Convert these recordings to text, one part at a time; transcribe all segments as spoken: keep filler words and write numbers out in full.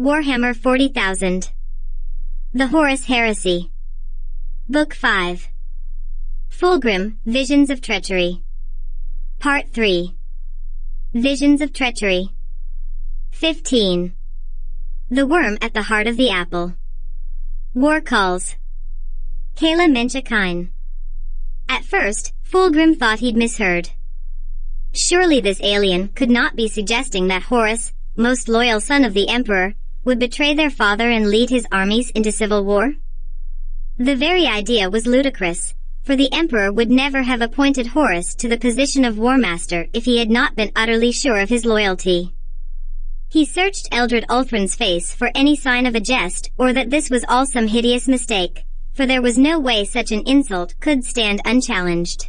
Warhammer forty thousand. The Horus Heresy. Book five. Fulgrim, Visions of Treachery. Part three. Visions of Treachery. fifteen. The Worm at the Heart of the Apple. War Calls. Kaela Mensching. At first, Fulgrim thought he'd misheard. Surely this alien could not be suggesting that Horus, most loyal son of the Emperor, would betray their father and lead his armies into civil war? The very idea was ludicrous, for the Emperor would never have appointed Horus to the position of War Master if he had not been utterly sure of his loyalty. He searched Eldrad Ulthran's face for any sign of a jest or that this was all some hideous mistake, for there was no way such an insult could stand unchallenged.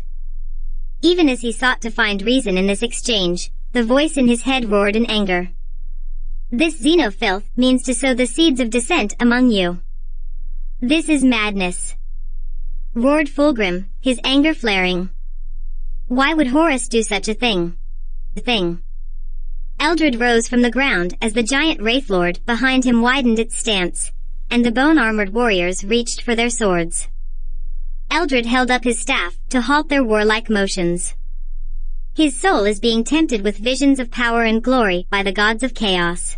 Even as he sought to find reason in this exchange, the voice in his head roared in anger. "This Xeno filth means to sow the seeds of dissent among you. This is madness," roared Fulgrim, his anger flaring. Why would Horus do such a thing? The thing. Eldred rose from the ground as the giant Wraithlord behind him widened its stance, and the bone-armored warriors reached for their swords. Eldred held up his staff to halt their warlike motions. His soul is being tempted with visions of power and glory by the gods of chaos.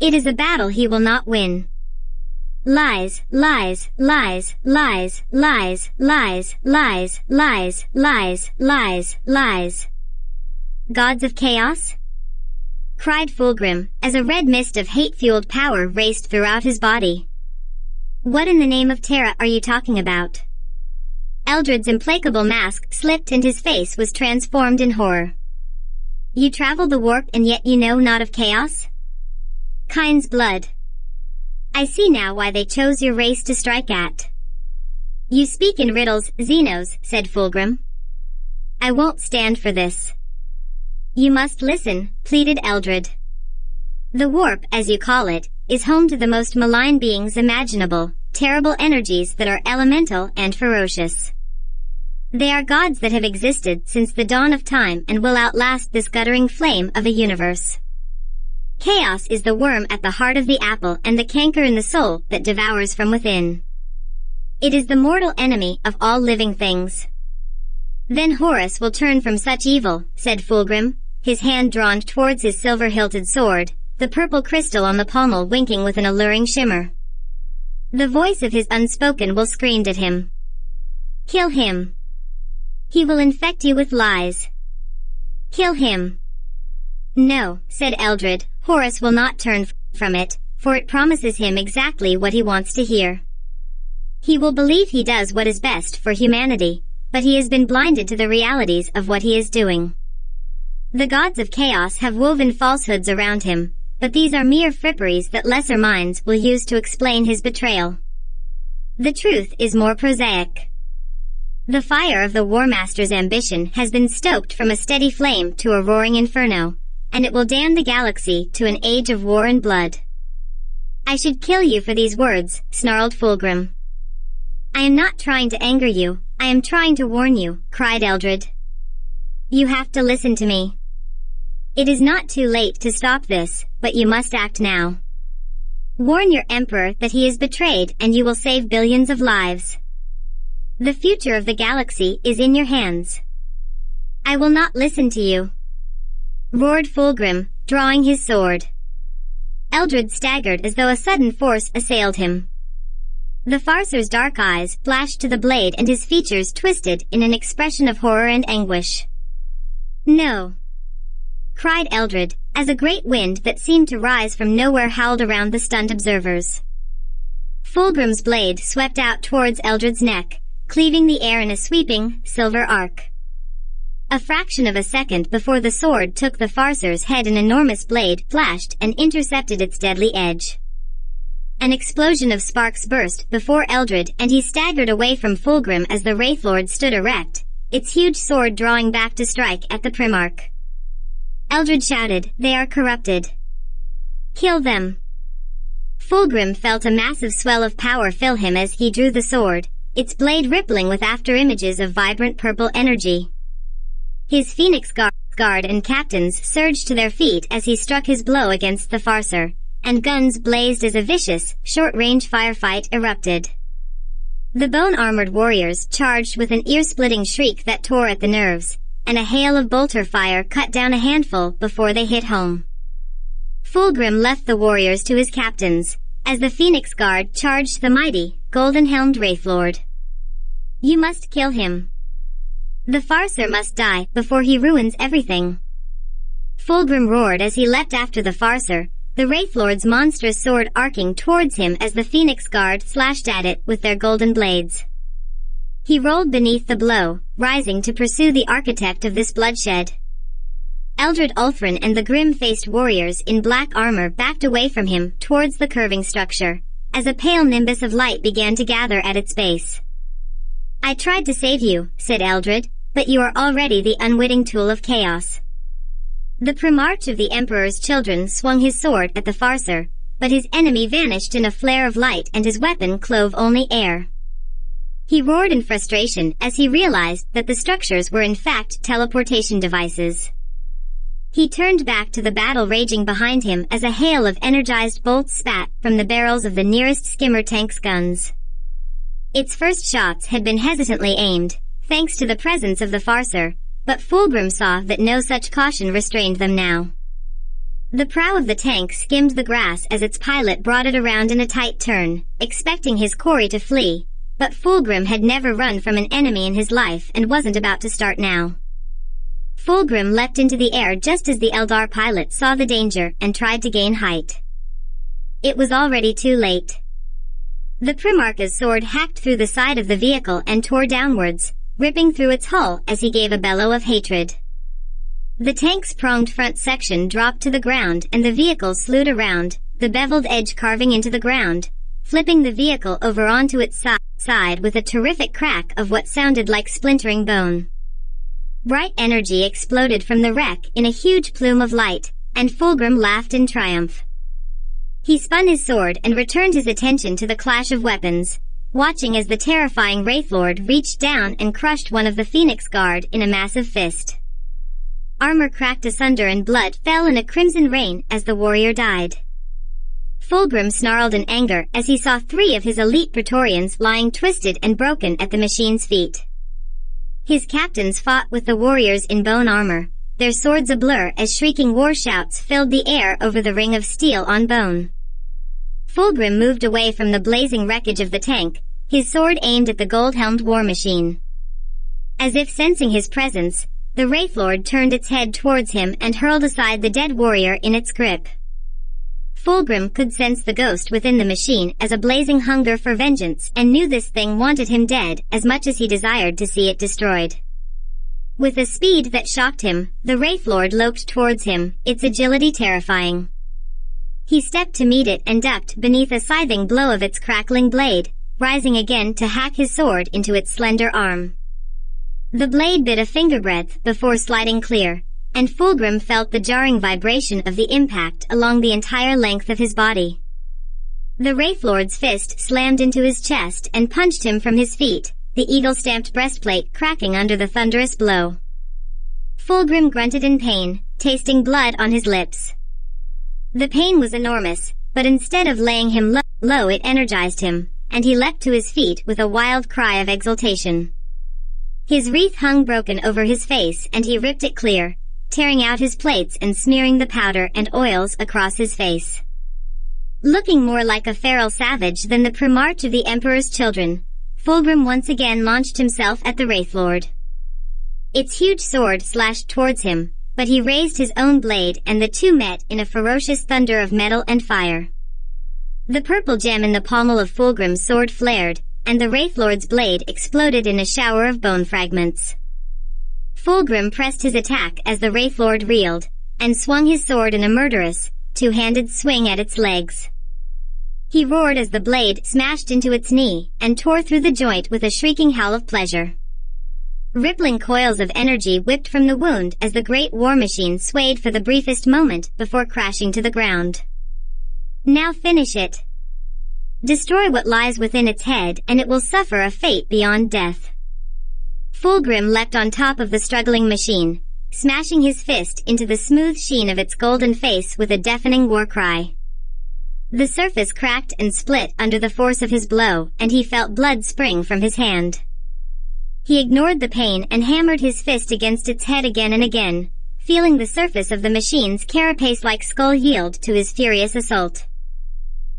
It is a battle he will not win. Lies, lies, lies, lies, lies, lies, lies, lies, lies, lies, lies. Gods of chaos? Cried Fulgrim, as a red mist of hate-fueled power raced throughout his body. What in the name of Terra are you talking about? Eldred's implacable mask slipped and his face was transformed in horror. You travel the warp and yet you know not of chaos? Kain's blood. I see now why they chose your race to strike at. You speak in riddles, Xenos, said Fulgrim. I won't stand for this. You must listen, pleaded Eldred. The warp, as you call it, is home to the most malign beings imaginable, terrible energies that are elemental and ferocious. They are gods that have existed since the dawn of time and will outlast this guttering flame of a universe. Chaos is the worm at the heart of the apple and the canker in the soul that devours from within. It is the mortal enemy of all living things. Then Horus will turn from such evil, said Fulgrim, his hand drawn towards his silver-hilted sword, the purple crystal on the pommel winking with an alluring shimmer. The voice of his unspoken will screamed at him. Kill him. He will infect you with lies. Kill him. No, said Eldred, Horus will not turn from it, for it promises him exactly what he wants to hear. He will believe he does what is best for humanity, but he has been blinded to the realities of what he is doing. The gods of chaos have woven falsehoods around him, but these are mere fripperies that lesser minds will use to explain his betrayal. The truth is more prosaic. The fire of the War Master's ambition has been stoked from a steady flame to a roaring inferno, and it will damn the galaxy to an age of war and blood. I should kill you for these words, snarled Fulgrim. I am not trying to anger you, I am trying to warn you, cried Eldred. You have to listen to me. It is not too late to stop this, but you must act now. Warn your Emperor that he is betrayed and you will save billions of lives. The future of the galaxy is in your hands. I will not listen to you, roared Fulgrim, drawing his sword. Eldred staggered as though a sudden force assailed him. The Farseer's dark eyes flashed to the blade and his features twisted in an expression of horror and anguish. No! Cried Eldred, as a great wind that seemed to rise from nowhere howled around the stunned observers. Fulgrim's blade swept out towards Eldred's neck, cleaving the air in a sweeping, silver arc. A fraction of a second before the sword took the Farseer's head, an enormous blade flashed and intercepted its deadly edge. An explosion of sparks burst before Eldred and he staggered away from Fulgrim as the Wraithlord stood erect, its huge sword drawing back to strike at the Primarch. Eldred shouted, "They are corrupted. Kill them." Fulgrim felt a massive swell of power fill him as he drew the sword, its blade rippling with afterimages of vibrant purple energy. His Phoenix Guard and captains surged to their feet as he struck his blow against the Farseer, and guns blazed as a vicious, short-range firefight erupted. The bone-armored warriors charged with an ear-splitting shriek that tore at the nerves, and a hail of bolter fire cut down a handful before they hit home. Fulgrim left the warriors to his captains, as the Phoenix Guard charged the mighty, golden-helmed Wraithlord. You must kill him. The Farseer must die before he ruins everything. Fulgrim roared as he leapt after the Farseer, the Wraithlord's monstrous sword arcing towards him as the Phoenix Guard slashed at it with their golden blades. He rolled beneath the blow, rising to pursue the architect of this bloodshed. Eldrad Ulthran and the grim-faced warriors in black armor backed away from him towards the curving structure, as a pale nimbus of light began to gather at its base. I tried to save you, said Eldrad, but you are already the unwitting tool of chaos. The Primarch of the Emperor's Children swung his sword at the Farseer, but his enemy vanished in a flare of light and his weapon clove only air. He roared in frustration as he realized that the structures were in fact teleportation devices. He turned back to the battle raging behind him as a hail of energized bolts spat from the barrels of the nearest skimmer tank's guns. Its first shots had been hesitantly aimed, thanks to the presence of the Farseer, but Fulgrim saw that no such caution restrained them now. The prow of the tank skimmed the grass as its pilot brought it around in a tight turn, expecting his quarry to flee, but Fulgrim had never run from an enemy in his life and wasn't about to start now. Fulgrim leapt into the air just as the Eldar pilot saw the danger and tried to gain height. It was already too late. The Primarch's sword hacked through the side of the vehicle and tore downwards, ripping through its hull as he gave a bellow of hatred. The tank's pronged front section dropped to the ground and the vehicle slewed around, the beveled edge carving into the ground, flipping the vehicle over onto its si- side with a terrific crack of what sounded like splintering bone. Bright energy exploded from the wreck in a huge plume of light, and Fulgrim laughed in triumph. He spun his sword and returned his attention to the clash of weapons, watching as the terrifying Wraithlord reached down and crushed one of the Phoenix Guard in a massive fist. Armor cracked asunder and blood fell in a crimson rain as the warrior died. Fulgrim snarled in anger as he saw three of his elite Praetorians lying twisted and broken at the machine's feet. His captains fought with the warriors in bone armor, their swords a blur as shrieking war shouts filled the air over the ring of steel on bone. Fulgrim moved away from the blazing wreckage of the tank, his sword aimed at the gold-helmed war machine. As if sensing his presence, the Wraithlord turned its head towards him and hurled aside the dead warrior in its grip. Fulgrim could sense the ghost within the machine as a blazing hunger for vengeance and knew this thing wanted him dead as much as he desired to see it destroyed. With a speed that shocked him, the Wraithlord loped towards him, its agility terrifying. He stepped to meet it and ducked beneath a scything blow of its crackling blade, rising again to hack his sword into its slender arm. The blade bit a fingerbreadth before sliding clear, and Fulgrim felt the jarring vibration of the impact along the entire length of his body. The Wraithlord's fist slammed into his chest and punched him from his feet, the eagle-stamped breastplate cracking under the thunderous blow. Fulgrim grunted in pain, tasting blood on his lips. The pain was enormous, but instead of laying him lo- low it energized him, and he leapt to his feet with a wild cry of exultation. His wreath hung broken over his face and he ripped it clear, tearing out his plates and smearing the powder and oils across his face. Looking more like a feral savage than the Primarch of the Emperor's Children, Fulgrim once again launched himself at the Wraithlord. Its huge sword slashed towards him, but he raised his own blade and the two met in a ferocious thunder of metal and fire. The purple gem in the pommel of Fulgrim's sword flared, and the Wraithlord's blade exploded in a shower of bone fragments. Fulgrim pressed his attack as the Wraithlord reeled, and swung his sword in a murderous, two-handed swing at its legs. He roared as the blade smashed into its knee, and tore through the joint with a shrieking howl of pleasure. Rippling coils of energy whipped from the wound as the great war machine swayed for the briefest moment before crashing to the ground. Now finish it. Destroy what lies within its head and it will suffer a fate beyond death. Fulgrim leapt on top of the struggling machine, smashing his fist into the smooth sheen of its golden face with a deafening war cry. The surface cracked and split under the force of his blow, and he felt blood spring from his hand. He ignored the pain and hammered his fist against its head again and again, feeling the surface of the machine's carapace-like skull yield to his furious assault.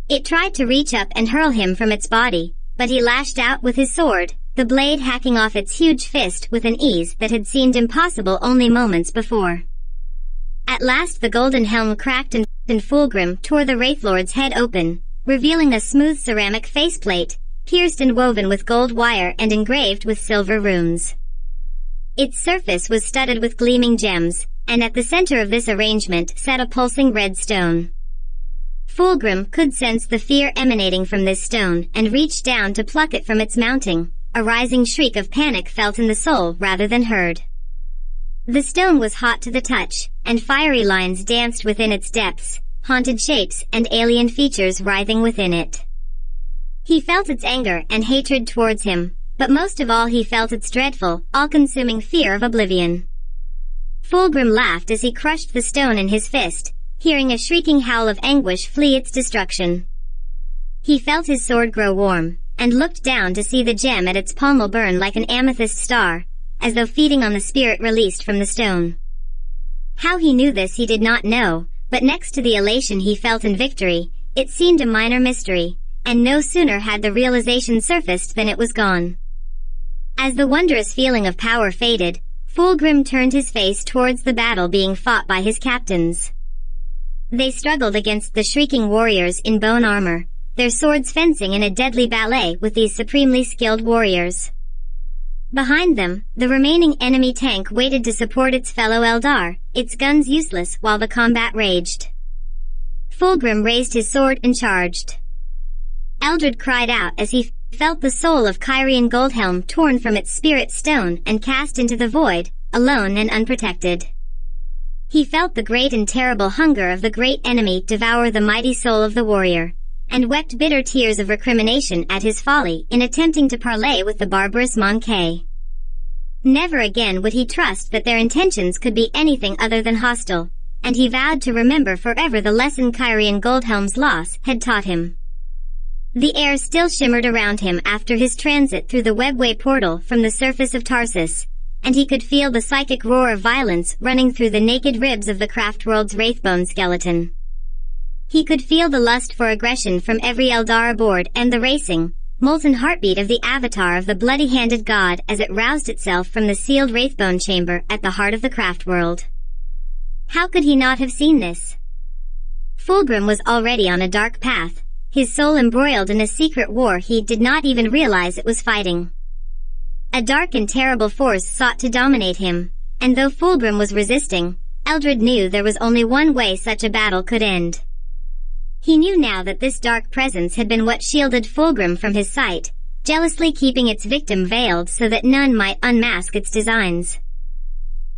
It tried to reach up and hurl him from its body, but he lashed out with his sword, the blade hacking off its huge fist with an ease that had seemed impossible only moments before. At last the golden helm cracked and, and Fulgrim tore the Wraithlord's head open, revealing a smooth ceramic faceplate, pierced and woven with gold wire and engraved with silver runes. Its surface was studded with gleaming gems, and at the center of this arrangement sat a pulsing red stone. Fulgrim could sense the fear emanating from this stone and reached down to pluck it from its mounting. A rising shriek of panic felt in the soul rather than heard. The stone was hot to the touch, and fiery lines danced within its depths, haunted shapes and alien features writhing within it. He felt its anger and hatred towards him, but most of all he felt its dreadful, all-consuming fear of oblivion. Fulgrim laughed as he crushed the stone in his fist, hearing a shrieking howl of anguish flee its destruction. He felt his sword grow warm, and looked down to see the gem at its pommel burn like an amethyst star, as though feeding on the spirit released from the stone. How he knew this he did not know, but next to the elation he felt in victory, it seemed a minor mystery, and no sooner had the realization surfaced than it was gone. As the wondrous feeling of power faded, Fulgrim turned his face towards the battle being fought by his captains. They struggled against the shrieking warriors in bone armor, their swords fencing in a deadly ballet with these supremely skilled warriors. Behind them, the remaining enemy tank waited to support its fellow Eldar, its guns useless while the combat raged. Fulgrim raised his sword and charged. Eldred cried out as he felt the soul of Kyrian Goldhelm torn from its spirit stone and cast into the void, alone and unprotected. He felt the great and terrible hunger of the great enemy devour the mighty soul of the warrior, and wept bitter tears of recrimination at his folly in attempting to parley with the barbarous Monkey. Never again would he trust that their intentions could be anything other than hostile, and he vowed to remember forever the lesson Kyrian Goldhelm's loss had taught him. The air still shimmered around him after his transit through the webway portal from the surface of Tarsus, and he could feel the psychic roar of violence running through the naked ribs of the Craftworld's Wraithbone skeleton. He could feel the lust for aggression from every Eldar aboard and the racing, molten heartbeat of the avatar of the bloody-handed god as it roused itself from the sealed Wraithbone chamber at the heart of the Craftworld. How could he not have seen this? Fulgrim was already on a dark path, his soul embroiled in a secret war he did not even realize it was fighting. A dark and terrible force sought to dominate him, and though Fulgrim was resisting, Eldred knew there was only one way such a battle could end. He knew now that this dark presence had been what shielded Fulgrim from his sight, jealously keeping its victim veiled so that none might unmask its designs.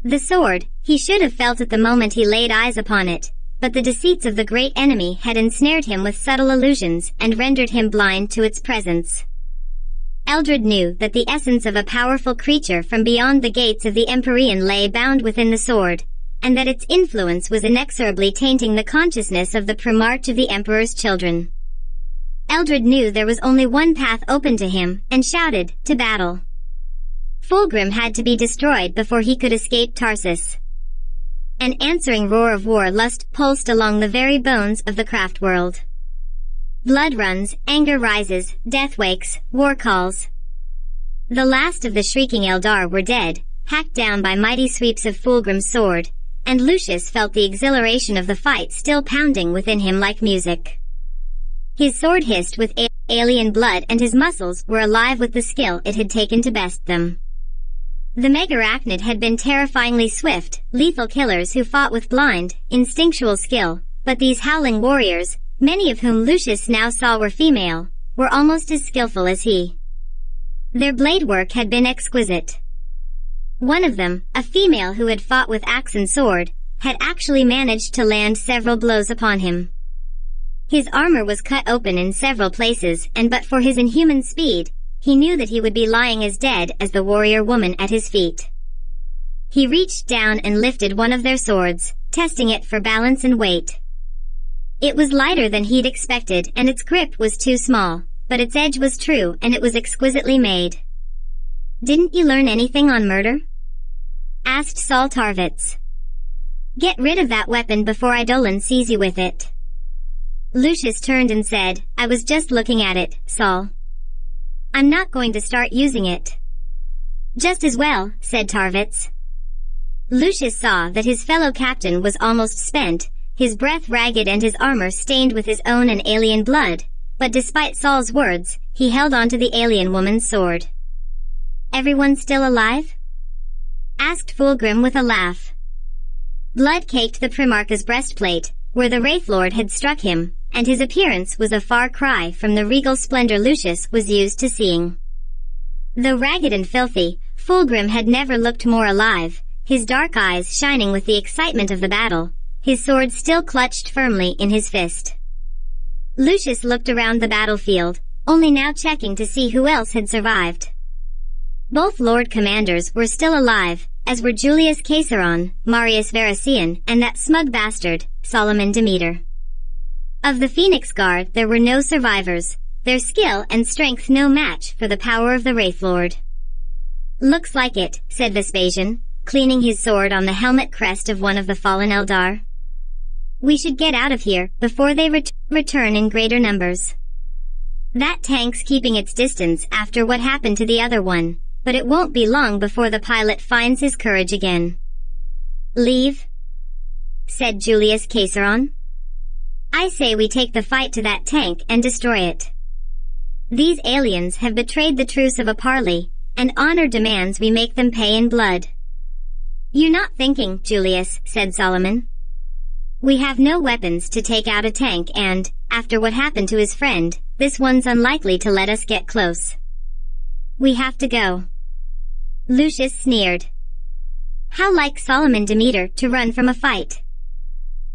The sword, he should have felt at the moment he laid eyes upon it, but the deceits of the great enemy had ensnared him with subtle illusions and rendered him blind to its presence. Eldred knew that the essence of a powerful creature from beyond the gates of the Empyrean lay bound within the sword, and that its influence was inexorably tainting the consciousness of the Primarch of the Emperor's Children. Eldred knew there was only one path open to him, and shouted, to battle. Fulgrim had to be destroyed before he could escape Tarsus. An answering roar of war lust pulsed along the very bones of the Craftworld. Blood runs, anger rises, death wakes, war calls. The last of the shrieking Eldar were dead, hacked down by mighty sweeps of Fulgrim's sword, and Lucius felt the exhilaration of the fight still pounding within him like music. His sword hissed with a alien blood and his muscles were alive with the skill it had taken to best them. The Megarachnid had been terrifyingly swift, lethal killers who fought with blind, instinctual skill, but these howling warriors, many of whom Lucius now saw were female, were almost as skillful as he. Their blade work had been exquisite. One of them, a female who had fought with axe and sword, had actually managed to land several blows upon him. His armor was cut open in several places, and but for his inhuman speed, he knew that he would be lying as dead as the warrior woman at his feet. He reached down and lifted one of their swords, testing it for balance and weight. It was lighter than he'd expected, and its grip was too small, but its edge was true, and it was exquisitely made. "Didn't you learn anything on murder?" asked Saul Tarvitz. "Get rid of that weapon before Eidolon sees you with it." Lucius turned and said, "I was just looking at it, Saul. I'm not going to start using it." "Just as well," said Tarvitz. Lucius saw that his fellow captain was almost spent, his breath ragged and his armor stained with his own and alien blood, but despite Saul's words, he held onto the alien woman's sword. "Everyone still alive?" asked Fulgrim with a laugh. Blood caked the Primarch's breastplate, where the Wraithlord had struck him, and his appearance was a far cry from the regal splendor Lucius was used to seeing. Though ragged and filthy, Fulgrim had never looked more alive, his dark eyes shining with the excitement of the battle, his sword still clutched firmly in his fist. Lucius looked around the battlefield, only now checking to see who else had survived. Both Lord Commanders were still alive, as were Julius Kaesoron, Marius Vairosean, and that smug bastard, Solomon Demeter. Of the Phoenix Guard there were no survivors, their skill and strength no match for the power of the Wraithlord. "Looks like it," said Vespasian, cleaning his sword on the helmet crest of one of the fallen Eldar. "We should get out of here, before they ret- return in greater numbers. That tank's keeping its distance after what happened to the other one, but it won't be long before the pilot finds his courage again." "Leave?" said Julius Kaesoron. "I say we take the fight to that tank and destroy it. These aliens have betrayed the truce of a parley, and honor demands we make them pay in blood." "You're not thinking, Julius," said Solomon. "We have no weapons to take out a tank and, after what happened to his friend, this one's unlikely to let us get close. We have to go." Lucius sneered. How like Solomon Demeter to run from a fight.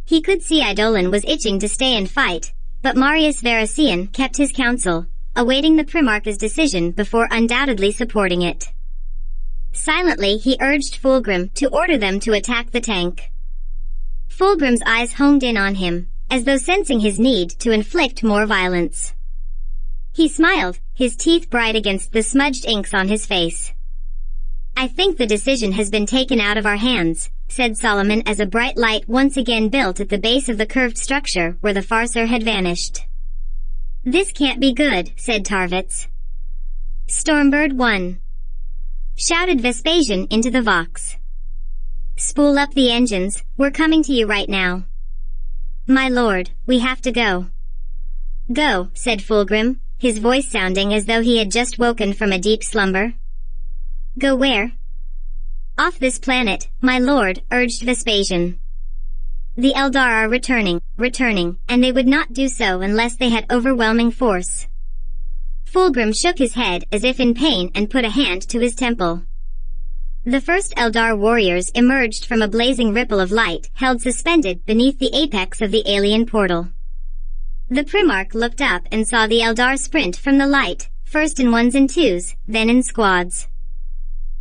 He could see Eidolon was itching to stay and fight, but Marius Vairosean kept his counsel, awaiting the Primarch's decision before undoubtedly supporting it. Silently he urged Fulgrim to order them to attack the tank. Fulgrim's eyes honed in on him, as though sensing his need to inflict more violence. He smiled, his teeth bright against the smudged inks on his face. "I think the decision has been taken out of our hands," said Solomon as a bright light once again built at the base of the curved structure where the Farseer had vanished. "This can't be good," said Tarvitz. "Stormbird won!" shouted Vespasian into the Vox. "Spool up the engines, we're coming to you right now." "My lord, we have to go." "Go," said Fulgrim, his voice sounding as though he had just woken from a deep slumber. "Go where?" "Off this planet, my lord," urged Vespasian. "The Eldar are returning, returning, and they would not do so unless they had overwhelming force." Fulgrim shook his head as if in pain and put a hand to his temple. The first Eldar warriors emerged from a blazing ripple of light held suspended beneath the apex of the alien portal. The Primarch looked up and saw the Eldar sprint from the light, first in ones and twos, then in squads.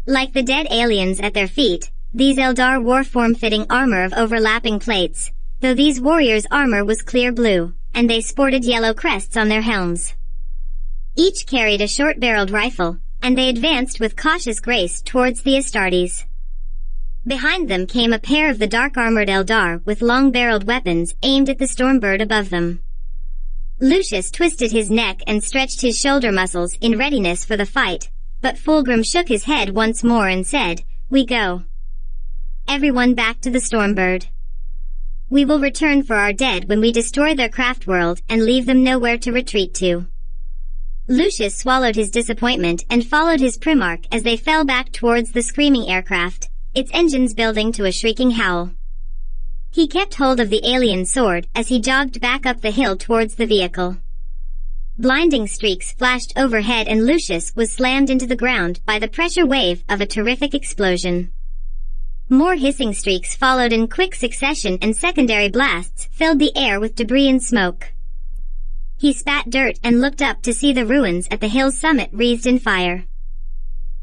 Like the dead aliens at their feet, these Eldar wore form-fitting armor of overlapping plates, though these warriors' armor was clear blue, and they sported yellow crests on their helms. Each carried a short-barreled rifle, and they advanced with cautious grace towards the Astartes. Behind them came a pair of the dark-armored Eldar with long-barreled weapons aimed at the Stormbird above them. Lucius twisted his neck and stretched his shoulder muscles in readiness for the fight, but Fulgrim shook his head once more and said, "We go. Everyone back to the Stormbird. We will return for our dead when we destroy their Craftworld and leave them nowhere to retreat to." Lucius swallowed his disappointment and followed his Primarch as they fell back towards the screaming aircraft, its engines building to a shrieking howl. He kept hold of the alien sword as he jogged back up the hill towards the vehicle. Blinding streaks flashed overhead and Lucius was slammed into the ground by the pressure wave of a terrific explosion. More hissing streaks followed in quick succession and secondary blasts filled the air with debris and smoke. He spat dirt and looked up to see the ruins at the hill's summit wreathed in fire.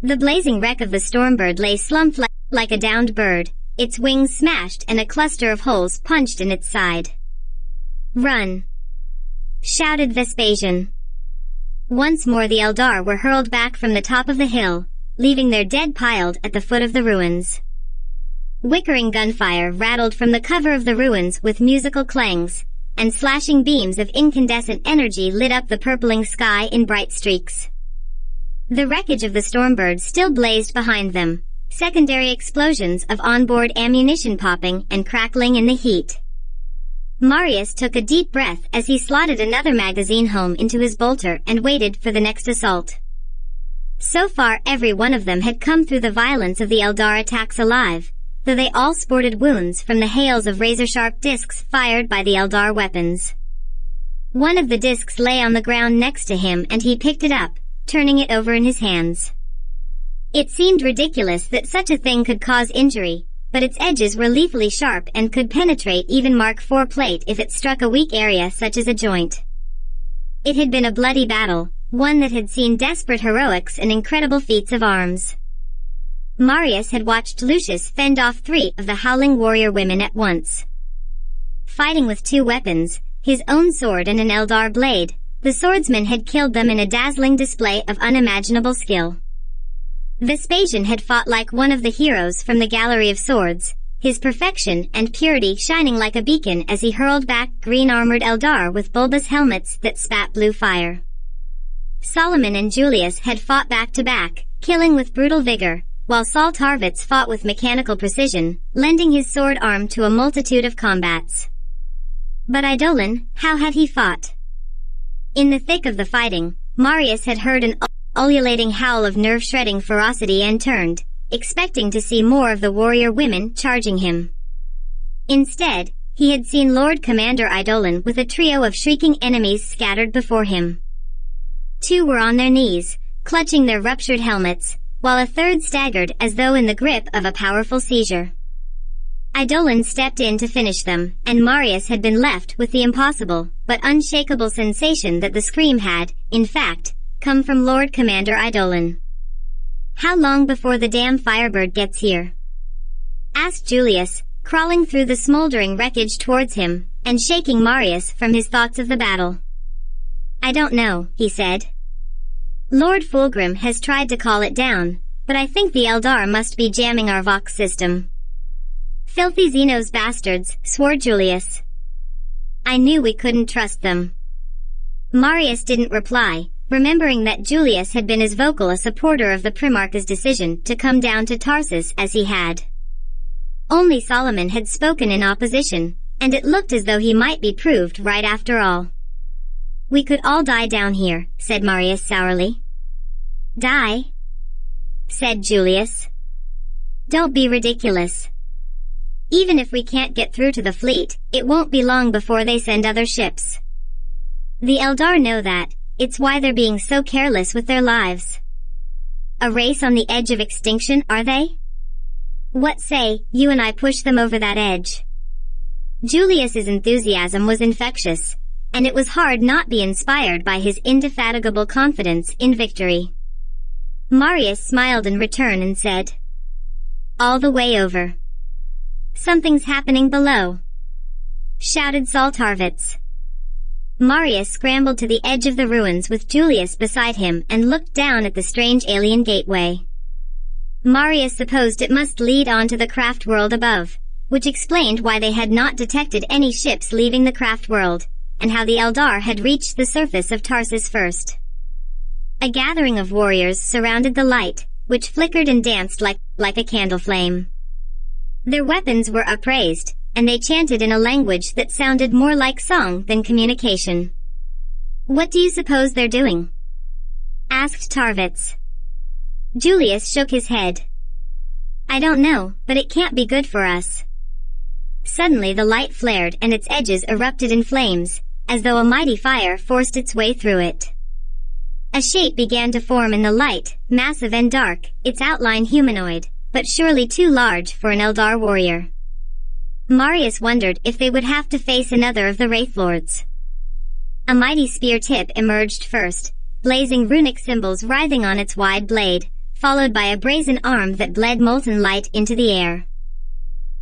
The blazing wreck of the Stormbird lay slumped like a downed bird, its wings smashed and a cluster of holes punched in its side. Run! Shouted Vespasian. Once more the Eldar were hurled back from the top of the hill, leaving their dead piled at the foot of the ruins. Whickering gunfire rattled from the cover of the ruins with musical clangs, and slashing beams of incandescent energy lit up the purpling sky in bright streaks. The wreckage of the Stormbird still blazed behind them, secondary explosions of onboard ammunition popping and crackling in the heat. Marius took a deep breath as he slotted another magazine home into his bolter and waited for the next assault. So far every one of them had come through the violence of the Eldar attacks alive, though they all sported wounds from the hails of razor-sharp discs fired by the Eldar weapons. One of the discs lay on the ground next to him and he picked it up, turning it over in his hands. It seemed ridiculous that such a thing could cause injury, but its edges were lethally sharp and could penetrate even Mark four plate if it struck a weak area such as a joint. It had been a bloody battle, one that had seen desperate heroics and incredible feats of arms. Marius had watched Lucius fend off three of the howling warrior women at once. Fighting with two weapons, his own sword and an Eldar blade, the swordsman had killed them in a dazzling display of unimaginable skill. Vespasian had fought like one of the heroes from the Gallery of Swords, his perfection and purity shining like a beacon as he hurled back green-armored Eldar with bulbous helmets that spat blue fire. Solomon and Julius had fought back-to-back, killing with brutal vigor, while Saul Tarvitz fought with mechanical precision, lending his sword arm to a multitude of combats. But Eidolon, how had he fought? In the thick of the fighting, Marius had heard an ululating howl of nerve-shredding ferocity and turned, expecting to see more of the warrior women charging him. Instead, he had seen Lord Commander Eidolon with a trio of shrieking enemies scattered before him. Two were on their knees, clutching their ruptured helmets, while a third staggered as though in the grip of a powerful seizure. Eidolon stepped in to finish them, and Marius had been left with the impossible, but unshakable sensation that the scream had, in fact, come from Lord Commander Eidolon. "How long before the damn Firebird gets here?" asked Julius, crawling through the smoldering wreckage towards him, and shaking Marius from his thoughts of the battle. "I don't know," he said. "Lord Fulgrim has tried to call it down, but I think the Eldar must be jamming our Vox system." "Filthy Xeno's bastards," swore Julius. "I knew we couldn't trust them." Marius didn't reply, remembering that Julius had been as vocal a supporter of the Primarch's decision to come down to Tarsus as he had. Only Solomon had spoken in opposition, and it looked as though he might be proved right after all. "We could all die down here," said Marius sourly. "Die?" said Julius. "Don't be ridiculous. Even if we can't get through to the fleet, it won't be long before they send other ships. The Eldar know that, it's why they're being so careless with their lives. A race on the edge of extinction, are they? What say, you and I push them over that edge?" Julius's enthusiasm was infectious, and it was hard not to be inspired by his indefatigable confidence in victory. Marius smiled in return and said, "All the way over." "Something's happening below," shouted Saul Tarvitz. Marius scrambled to the edge of the ruins with Julius beside him and looked down at the strange alien gateway. Marius supposed it must lead on to the Craftworld above, which explained why they had not detected any ships leaving the Craftworld, and how the Eldar had reached the surface of Tarsus first. A gathering of warriors surrounded the light, which flickered and danced like, like a candle flame. Their weapons were upraised, and they chanted in a language that sounded more like song than communication. "What do you suppose they're doing?" asked Tarvitz. Julius shook his head. "I don't know, but it can't be good for us." Suddenly the light flared and its edges erupted in flames, as though a mighty fire forced its way through it. A shape began to form in the light, massive and dark, its outline humanoid, but surely too large for an Eldar warrior. Marius wondered if they would have to face another of the Wraithlords. A mighty spear tip emerged first, blazing runic symbols writhing on its wide blade, followed by a brazen arm that bled molten light into the air.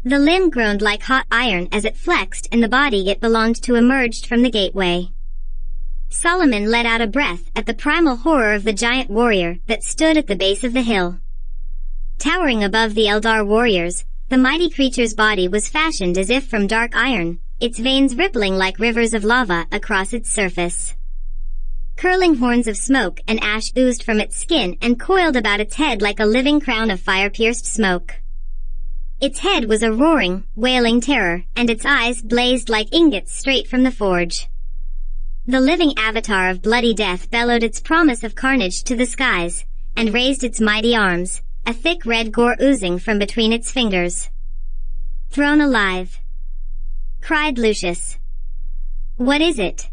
The limb groaned like hot iron as it flexed, and the body it belonged to emerged from the gateway. Solomon let out a breath at the primal horror of the giant warrior that stood at the base of the hill. Towering above the Eldar warriors, the mighty creature's body was fashioned as if from dark iron, its veins rippling like rivers of lava across its surface. Curling horns of smoke and ash oozed from its skin and coiled about its head like a living crown of fire-pierced smoke. Its head was a roaring, wailing terror, and its eyes blazed like ingots straight from the forge. The living avatar of bloody death bellowed its promise of carnage to the skies, and raised its mighty arms, a thick red gore oozing from between its fingers. "Thrown alive!" cried Lucius. "What is it?"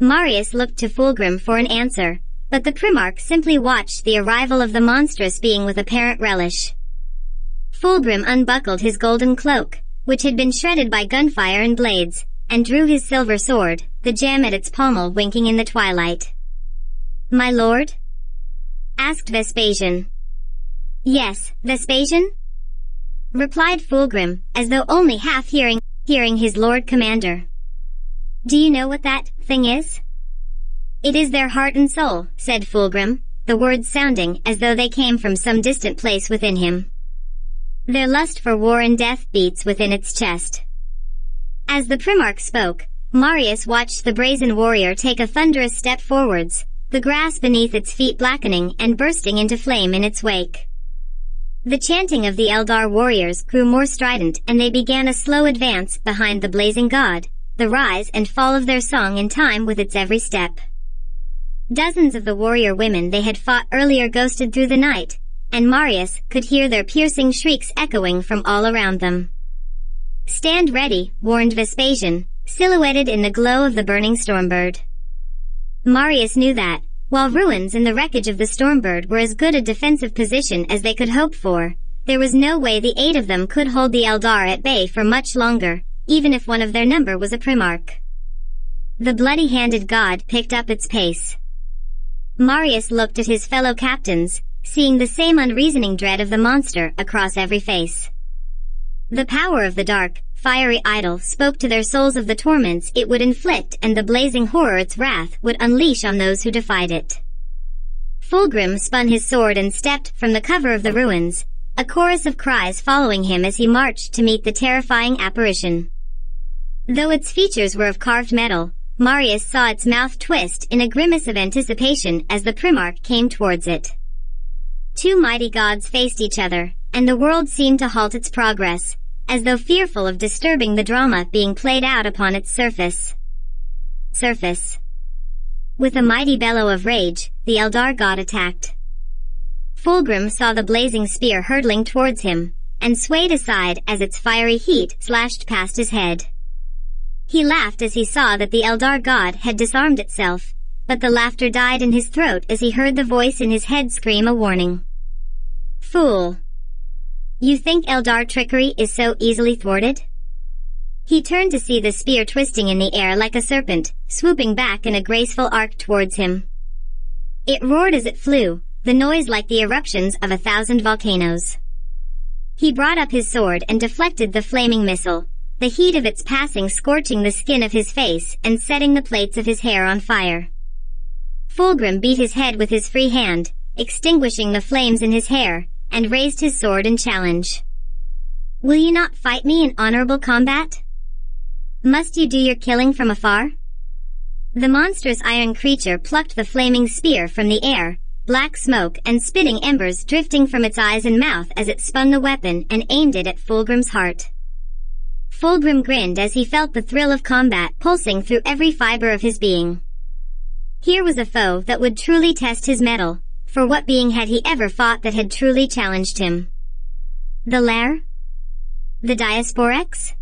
Marius looked to Fulgrim for an answer, but the Primarch simply watched the arrival of the monstrous being with apparent relish. Fulgrim unbuckled his golden cloak, which had been shredded by gunfire and blades, and drew his silver sword, the gem at its pommel winking in the twilight. "My lord?" asked Vespasian. "Yes, Vespasian?" replied Fulgrim, as though only half hearing, hearing his lord commander. "Do you know what that thing is?" "It is their heart and soul," said Fulgrim, the words sounding as though they came from some distant place within him. "Their lust for war and death beats within its chest." As the Primarch spoke, Marius watched the brazen warrior take a thunderous step forwards, the grass beneath its feet blackening and bursting into flame in its wake. The chanting of the Eldar warriors grew more strident, and they began a slow advance behind the blazing god, the rise and fall of their song in time with its every step. Dozens of the warrior women they had fought earlier ghosted through the night, and Marius could hear their piercing shrieks echoing from all around them. "Stand ready," warned Vespasian, silhouetted in the glow of the burning Stormbird. Marius knew that, while ruins and the wreckage of the Stormbird were as good a defensive position as they could hope for, there was no way the eight of them could hold the Eldar at bay for much longer, even if one of their number was a Primarch. The bloody-handed god picked up its pace. Marius looked at his fellow captains, seeing the same unreasoning dread of the monster across every face. The power of the dark, fiery idol spoke to their souls of the torments it would inflict and the blazing horror its wrath would unleash on those who defied it. Fulgrim spun his sword and stepped from the cover of the ruins, a chorus of cries following him as he marched to meet the terrifying apparition. Though its features were of carved metal, Marius saw its mouth twist in a grimace of anticipation as the Primarch came towards it. Two mighty gods faced each other, and the world seemed to halt its progress, as though fearful of disturbing the drama being played out upon its surface. Surface. With a mighty bellow of rage, the Eldar god attacked. Fulgrim saw the blazing spear hurtling towards him, and swayed aside as its fiery heat slashed past his head. He laughed as he saw that the Eldar god had disarmed itself, but the laughter died in his throat as he heard the voice in his head scream a warning. "Fool! You think Eldar trickery is so easily thwarted?" He turned to see the spear twisting in the air like a serpent, swooping back in a graceful arc towards him. It roared as it flew, the noise like the eruptions of a thousand volcanoes. He brought up his sword and deflected the flaming missile, the heat of its passing scorching the skin of his face and setting the plates of his hair on fire. Fulgrim beat his head with his free hand, extinguishing the flames in his hair, and raised his sword in challenge. "Will you not fight me in honorable combat? Must you do your killing from afar?" The monstrous iron creature plucked the flaming spear from the air, black smoke and spitting embers drifting from its eyes and mouth as it spun the weapon and aimed it at Fulgrim's heart. Fulgrim grinned as he felt the thrill of combat pulsing through every fiber of his being. Here was a foe that would truly test his mettle, for what being had he ever fought that had truly challenged him? The Lair? The Diasporex?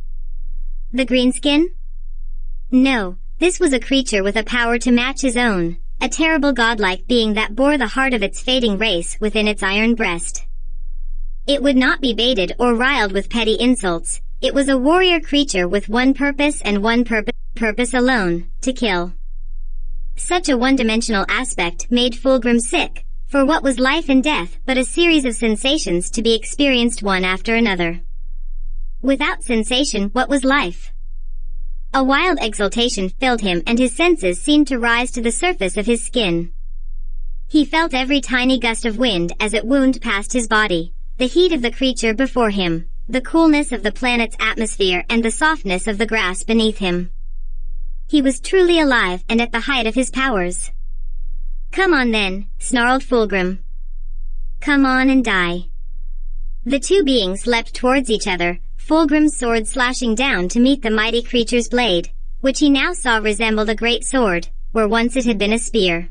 The Greenskin? No, this was a creature with a power to match his own, a terrible godlike being that bore the heart of its fading race within its iron breast. It would not be baited or riled with petty insults. It was a warrior creature with one purpose and one purpo- purpose alone, to kill. Such a one-dimensional aspect made Fulgrim sick, for what was life and death but a series of sensations to be experienced one after another. Without sensation, what was life? A wild exultation filled him, and his senses seemed to rise to the surface of his skin. He felt every tiny gust of wind as it wound past his body, the heat of the creature before him, the coolness of the planet's atmosphere, and the softness of the grass beneath him. He was truly alive and at the height of his powers. "Come on then," snarled Fulgrim. "Come on and die." The two beings leapt towards each other, Fulgrim's sword slashing down to meet the mighty creature's blade, which he now saw resembled a great sword, where once it had been a spear.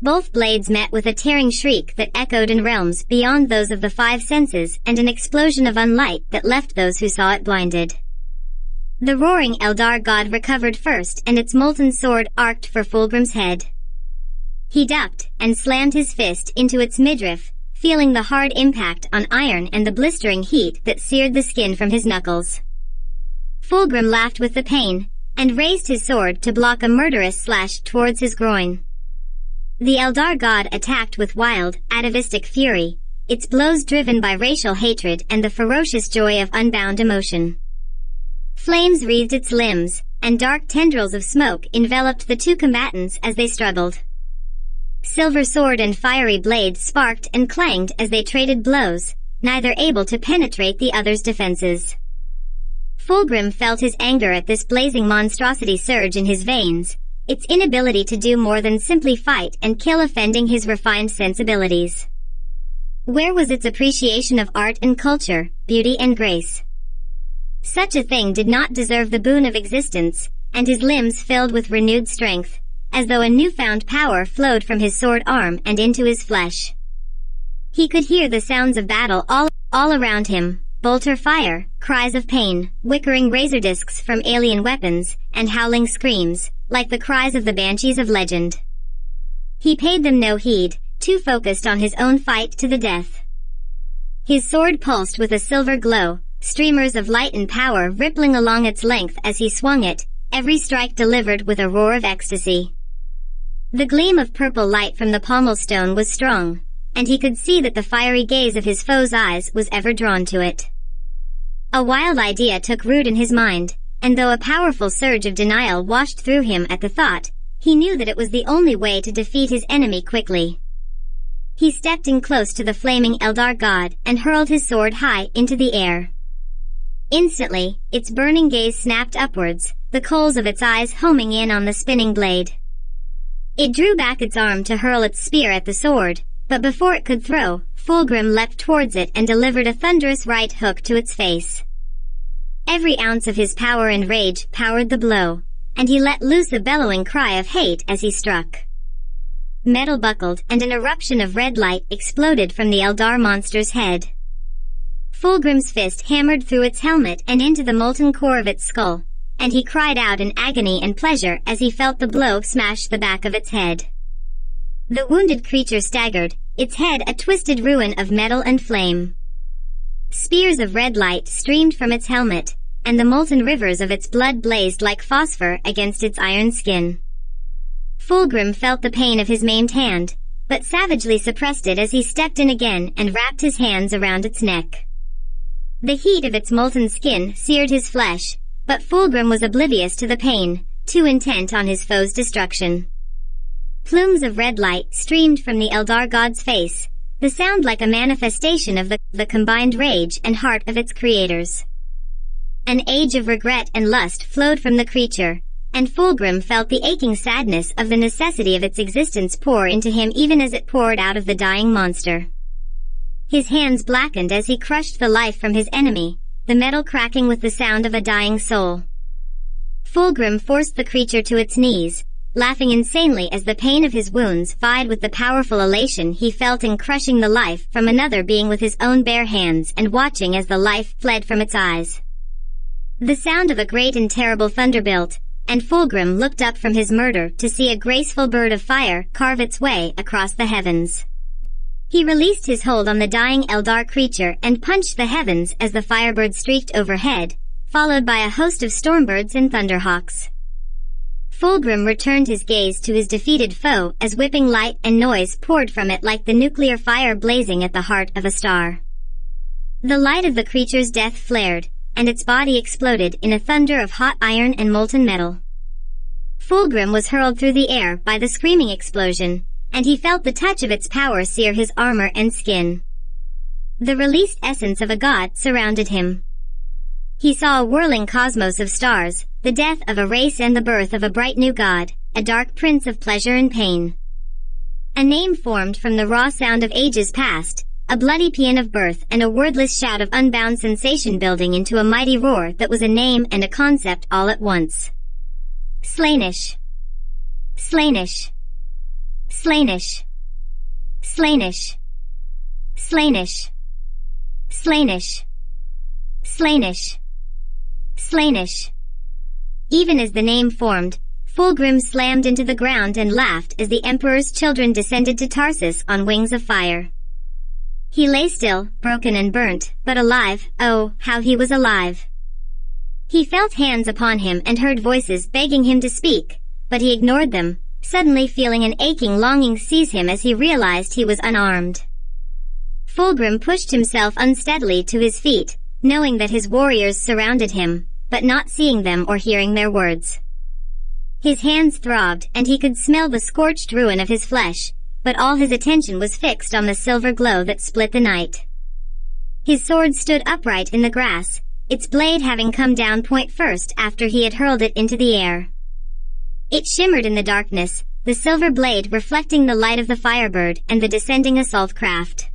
Both blades met with a tearing shriek that echoed in realms beyond those of the five senses, and an explosion of unlight that left those who saw it blinded. The roaring Eldar god recovered first, and its molten sword arced for Fulgrim's head. He ducked, and slammed his fist into its midriff, feeling the hard impact on iron and the blistering heat that seared the skin from his knuckles. Fulgrim laughed with the pain, and raised his sword to block a murderous slash towards his groin. The Eldar god attacked with wild, atavistic fury, its blows driven by racial hatred and the ferocious joy of unbound emotion. Flames wreathed its limbs, and dark tendrils of smoke enveloped the two combatants as they struggled. Silver sword and fiery blade sparked and clanged as they traded blows, neither able to penetrate the other's defenses. Fulgrim felt his anger at this blazing monstrosity surge in his veins, its inability to do more than simply fight and kill offending his refined sensibilities. Where was its appreciation of art and culture, beauty and grace? Such a thing did not deserve the boon of existence, and his limbs filled with renewed strength, as though a newfound power flowed from his sword arm and into his flesh. He could hear the sounds of battle all, all around him, bolter fire, cries of pain, whickering razor discs from alien weapons, and howling screams, like the cries of the banshees of legend. He paid them no heed, too focused on his own fight to the death. His sword pulsed with a silver glow, streamers of light and power rippling along its length as he swung it, every strike delivered with a roar of ecstasy. The gleam of purple light from the pommel stone was strong, and he could see that the fiery gaze of his foe's eyes was ever drawn to it. A wild idea took root in his mind, and though a powerful surge of denial washed through him at the thought, he knew that it was the only way to defeat his enemy quickly. He stepped in close to the flaming Eldar god and hurled his sword high into the air. Instantly, its burning gaze snapped upwards, the coals of its eyes homing in on the spinning blade. It drew back its arm to hurl its spear at the sword, but before it could throw, Fulgrim leapt towards it and delivered a thunderous right hook to its face. Every ounce of his power and rage powered the blow, and he let loose a bellowing cry of hate as he struck. Metal buckled, and an eruption of red light exploded from the Eldar monster's head. Fulgrim's fist hammered through its helmet and into the molten core of its skull, and he cried out in agony and pleasure as he felt the blow smash the back of its head. The wounded creature staggered, its head a twisted ruin of metal and flame. Spears of red light streamed from its helmet, and the molten rivers of its blood blazed like phosphor against its iron skin. Fulgrim felt the pain of his maimed hand, but savagely suppressed it as he stepped in again and wrapped his hands around its neck. The heat of its molten skin seared his flesh, but Fulgrim was oblivious to the pain, too intent on his foe's destruction. Plumes of red light streamed from the Eldar god's face, the sound like a manifestation of the, the combined rage and heart of its creators. An age of regret and lust flowed from the creature, and Fulgrim felt the aching sadness of the necessity of its existence pour into him even as it poured out of the dying monster. His hands blackened as he crushed the life from his enemy, the metal cracking with the sound of a dying soul. Fulgrim forced the creature to its knees, laughing insanely as the pain of his wounds vied with the powerful elation he felt in crushing the life from another being with his own bare hands and watching as the life fled from its eyes. The sound of a great and terrible thunderbolt, and Fulgrim looked up from his murder to see a graceful bird of fire carve its way across the heavens. He released his hold on the dying Eldar creature and punched the heavens as the Firebird streaked overhead, followed by a host of Stormbirds and Thunderhawks. Fulgrim returned his gaze to his defeated foe as whipping light and noise poured from it like the nuclear fire blazing at the heart of a star. The light of the creature's death flared, and its body exploded in a thunder of hot iron and molten metal. Fulgrim was hurled through the air by the screaming explosion, and he felt the touch of its power sear his armor and skin. The released essence of a god surrounded him. He saw a whirling cosmos of stars, the death of a race and the birth of a bright new god, a dark prince of pleasure and pain. A name formed from the raw sound of ages past, a bloody paean of birth and a wordless shout of unbound sensation building into a mighty roar that was a name and a concept all at once. Slainish. Slainish. Slainish. Slainish. Slainish. Slainish. Slainish. Slainish. Even as the name formed, Fulgrim slammed into the ground and laughed as the Emperor's Children descended to Tarsus on wings of fire. He lay still, broken and burnt, but alive. Oh, how he was alive! He felt hands upon him and heard voices begging him to speak, but he ignored them, suddenly feeling an aching longing seize him as he realized he was unarmed. Fulgrim pushed himself unsteadily to his feet, knowing that his warriors surrounded him, but not seeing them or hearing their words. His hands throbbed and he could smell the scorched ruin of his flesh, but all his attention was fixed on the silver glow that split the night. His sword stood upright in the grass, its blade having come down point first after he had hurled it into the air. It shimmered in the darkness, the silver blade reflecting the light of the Firebird and the descending assault craft.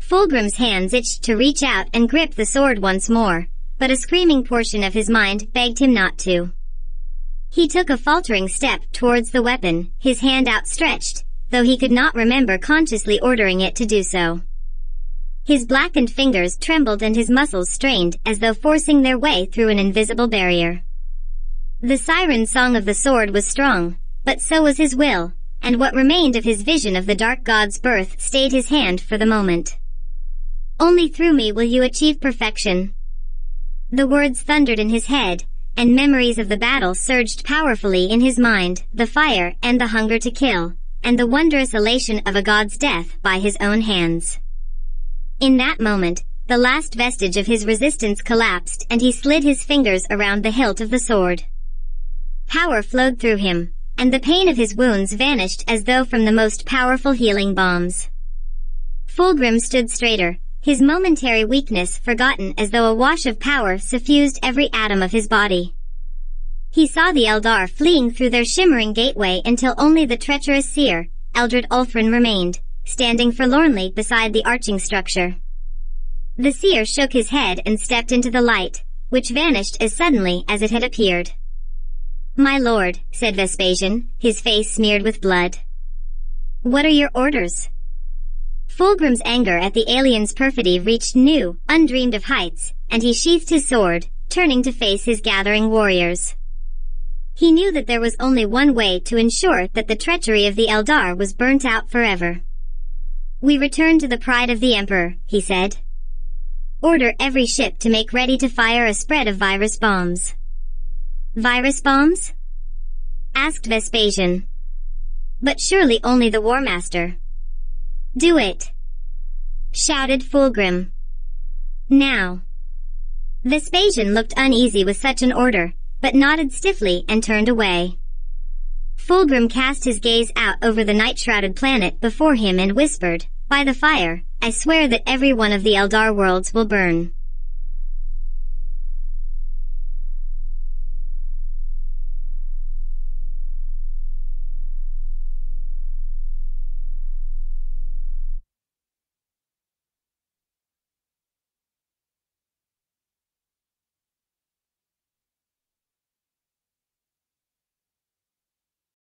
Fulgrim's hands itched to reach out and grip the sword once more, but a screaming portion of his mind begged him not to. He took a faltering step towards the weapon, his hand outstretched, though he could not remember consciously ordering it to do so. His blackened fingers trembled and his muscles strained as though forcing their way through an invisible barrier. The siren song of the sword was strong, but so was his will, and what remained of his vision of the dark god's birth stayed his hand for the moment. Only through me will you achieve perfection. The words thundered in his head, and memories of the battle surged powerfully in his mind, the fire and the hunger to kill, and the wondrous elation of a god's death by his own hands. In that moment, the last vestige of his resistance collapsed and he slid his fingers around the hilt of the sword. Power flowed through him, and the pain of his wounds vanished as though from the most powerful healing bombs. Fulgrim stood straighter, his momentary weakness forgotten as though a wash of power suffused every atom of his body. He saw the Eldar fleeing through their shimmering gateway until only the treacherous seer, Eldrad Ulthran, remained, standing forlornly beside the arching structure. The seer shook his head and stepped into the light, which vanished as suddenly as it had appeared. "My lord," said Vespasian, his face smeared with blood. "What are your orders?" Fulgrim's anger at the alien's perfidy reached new, undreamed of heights, and he sheathed his sword, turning to face his gathering warriors. He knew that there was only one way to ensure that the treachery of the Eldar was burnt out forever. "We return to the pride of the Emperor," he said. "Order every ship to make ready to fire a spread of virus bombs." "Virus bombs?" asked Vespasian. "But surely only the War Master." "Do it!" shouted Fulgrim. "Now!" Vespasian looked uneasy with such an order, but nodded stiffly and turned away. Fulgrim cast his gaze out over the night-shrouded planet before him and whispered, "By the fire, I swear that every one of the Eldar worlds will burn."